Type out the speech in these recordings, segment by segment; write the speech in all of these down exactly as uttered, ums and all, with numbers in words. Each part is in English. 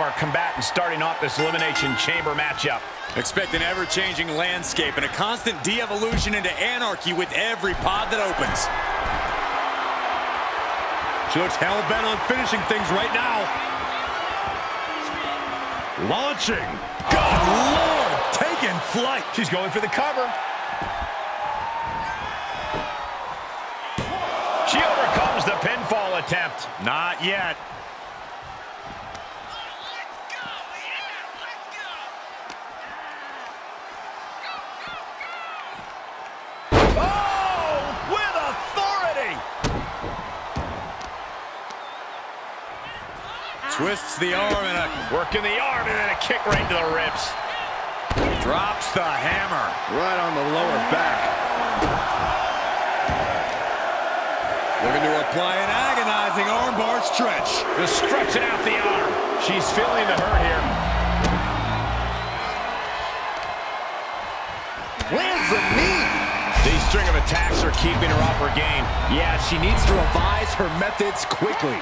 of our combatants starting off this Elimination Chamber matchup. Expect an ever-changing landscape and a constant de-evolution into anarchy with every pod that opens. She looks hell-bent on finishing things right now. Launching. Good Lord, taking flight. She's going for the cover. She overcomes the pinfall attempt. Not yet. Twists the arm and a work in the arm and then a kick right to the ribs. Drops the hammer right on the lower back. Looking to apply an agonizing armbar stretch. Just stretching out the arm. She's feeling the hurt here. Lands the knee. These string of attacks are keeping her off her game. Yeah, she needs to revise her methods quickly.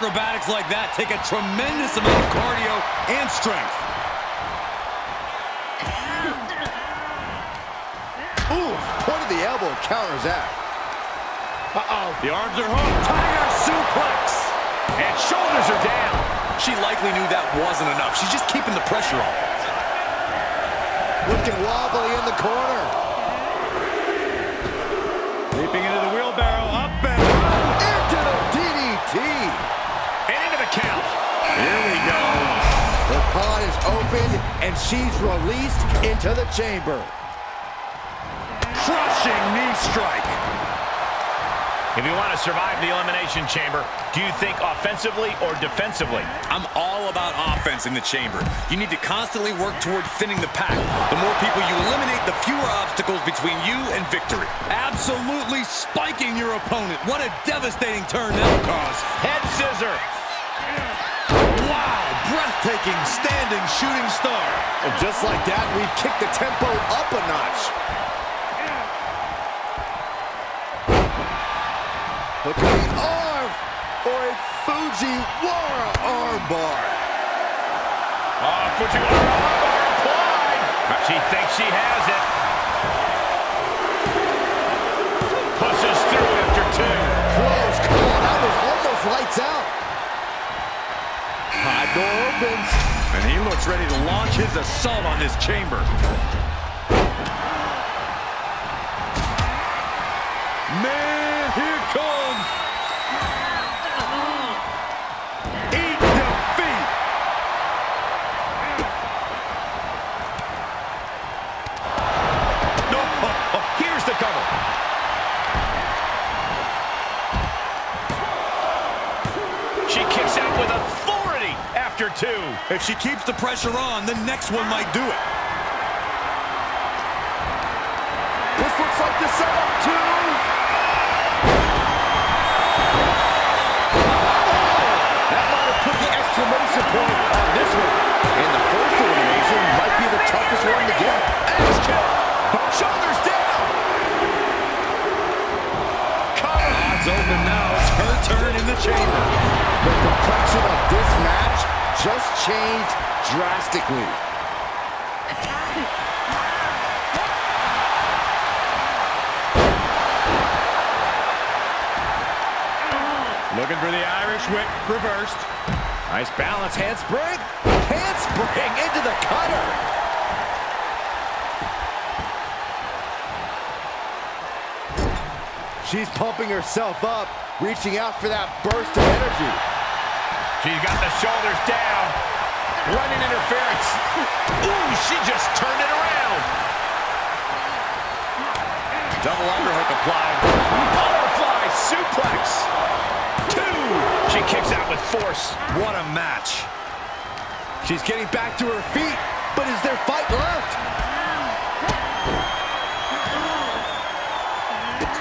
Acrobatics like that take a tremendous amount of cardio and strength. Ooh, point of the elbow counters that. Uh-oh. The arms are hooked. Tiger suplex. And shoulders are down. She likely knew that wasn't enough. She's just keeping the pressure on. Looking wobbly in the corner. Leaping into the wheelbarrow. Up and into the and into the count. Here we go. The pod is open, and she's released into the chamber. Crushing knee strike. If you want to survive the Elimination Chamber, do you think offensively or defensively? I'm all about offense in the chamber. You need to constantly work toward thinning the pack. The more people you eliminate, the fewer obstacles between you and victory. Absolutely spiking your opponent. What a devastating turn that caused. Head scissor. Wow, breathtaking, standing, shooting star. And just like that, we've kicked the tempo up a notch. Look at the arm for a Fujiwara armbar. Oh, Fujiwara armbar applied. She thinks she has it. Pushes through after two. Close call. That was almost lights out. High door opens. And he looks ready to launch his assault on this chamber. Man, here comes. Two. If she keeps the pressure on, the next one might do it. This looks like the setup, two. Oh, that might have put the exclamation point on this one. And the first elimination might be the toughest one to get. Axe kick. Shoulders down. Cover. Odds open now. It's her turn in the chamber. The complexion of this match just changed drastically. Looking for the Irish whip, reversed. Nice balance, handspring. Handspring into the cutter. She's pumping herself up, reaching out for that burst of energy. She's got the shoulders down. Running interference. Ooh, she just turned it around. Double underhook applied. Butterfly suplex. Two. She kicks out with force. What a match. She's getting back to her feet, but is there fight left?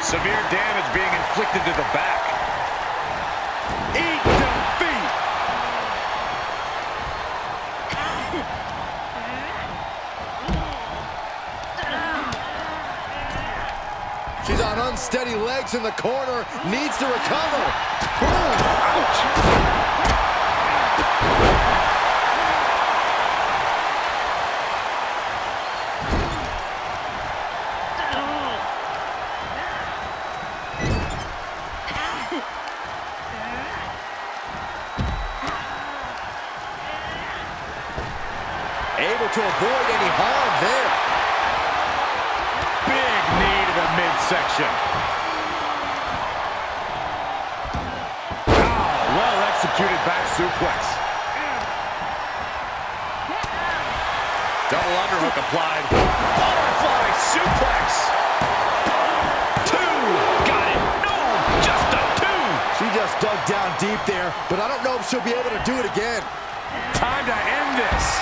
Severe damage being inflicted to the back. Eat defeat! She's on unsteady legs in the corner, needs to recover. Boom! Ouch! Able to avoid any harm there. Big knee to the midsection. Wow, well executed back suplex. Double underhook applied. Butterfly suplex. Two. Got it. No, just a two. She just dug down deep there, but I don't know if she'll be able to do it again. Time to end this.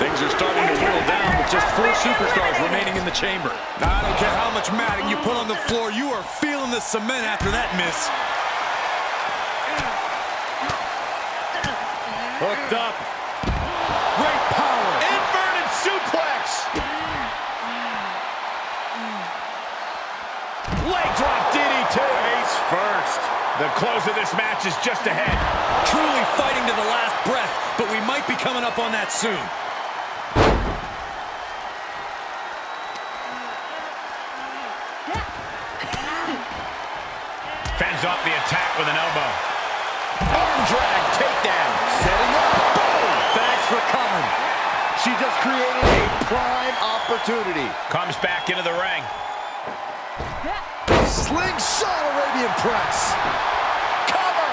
Things are starting to whittle down with just four superstars remaining in the chamber. Now, I don't care how much matting you put on the floor, you are feeling the cement after that miss. Hooked up. Great power. Inverted suplex. Leg drop D D T. Face first. The close of this match is just ahead. Truly fighting to the last breath, but we might be coming up on that soon. Fends off the attack with an elbow. Arm drag, takedown. Setting up. Boom! Thanks for coming. She just created a prime opportunity. Comes back into the ring. Slingshot Arabian press. Cover.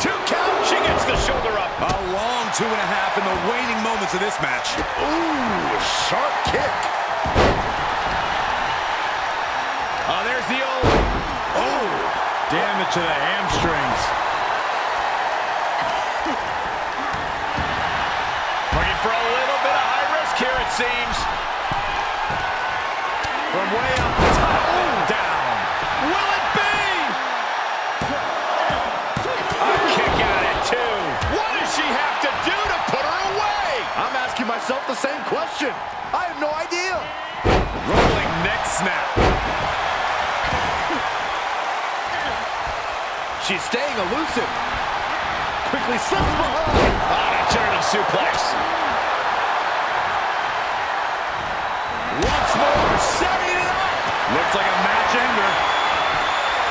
Two count. She gets the shoulder up. A long two and a half in the waning moments of this match. Ooh, a sharp kick. Oh, there's the old. Oh, damage to the hamstrings. Looking for a little bit of high risk here, it seems. From way up the top, down. Will it be? A kick out at two. What does she have to do to put her away? I'm asking myself the same question. I have no idea. Rolling neck snap. She's staying elusive. Quickly slips behind. On a turning suplex. Once more, setting it up. Looks like a match ender.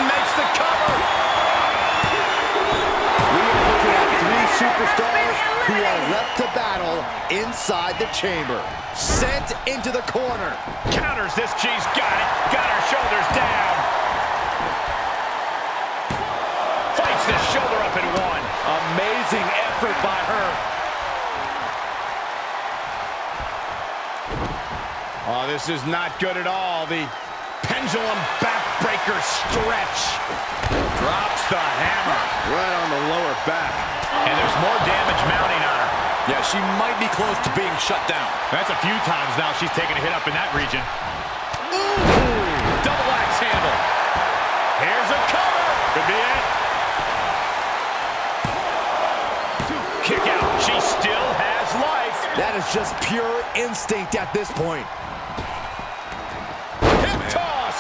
Makes the cover. We are looking at three superstars who are left to battle inside the chamber. Sent into the corner. Counters this. She's got it. Got her shoulders down. The shoulder up and one. Amazing effort by her. Oh, this is not good at all. The pendulum backbreaker stretch. Drops the hammer. Right on the lower back. And there's more damage mounting on her. Yeah, she might be close to being shut down. That's a few times now she's taken a hit up in that region. Ooh, double axe handle. Here's a cover. Could be it. Kick out. She still has life. That is just pure instinct at this point. Hip toss.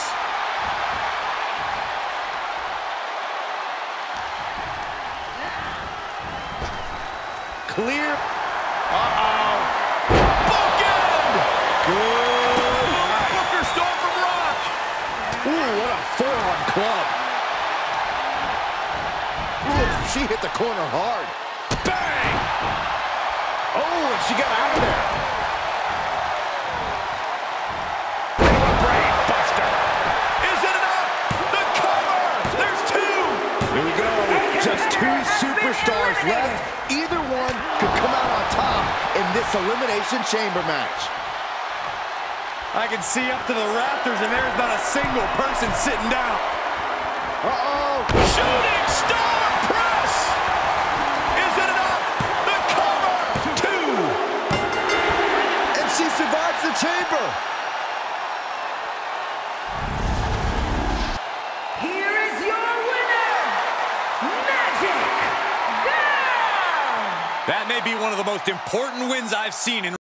Clear. Uh-oh. Bookend. Good. Oh, Booker stole from Rock. Ooh, what a forearm club. Ooh, she hit the corner hard. Bang! Oh, and she got out of there. Brain buster. Is it enough? The cover! There's two! Here we go. Just two superstars left. Either one could come out on top in this Elimination Chamber match. I can see up to the rafters, and there's not a single person sitting down. Uh-oh. Shooting star press! The hits the chamber. Here is your winner, Magic Girl. That may be one of the most important wins I've seen in